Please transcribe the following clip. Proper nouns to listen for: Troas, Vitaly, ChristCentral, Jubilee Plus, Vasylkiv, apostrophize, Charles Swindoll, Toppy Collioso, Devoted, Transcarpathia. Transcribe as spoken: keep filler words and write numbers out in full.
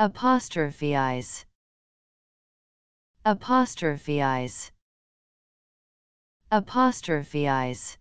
Apostrophize. Apostrophize. Apostrophize.